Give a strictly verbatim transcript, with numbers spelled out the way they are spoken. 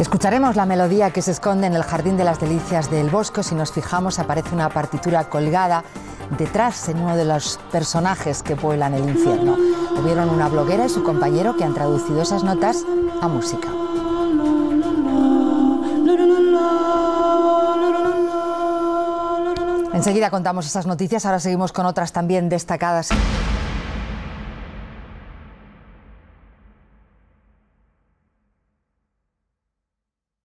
Escucharemos la melodía que se esconde en el Jardín de las Delicias de El Bosco. Si nos fijamos, aparece una partitura colgada detrás en uno de los personajes que pueblan el infierno. Tuvieron una bloguera y su compañero que han traducido esas notas a música. Enseguida contamos esas noticias, ahora seguimos con otras también destacadas.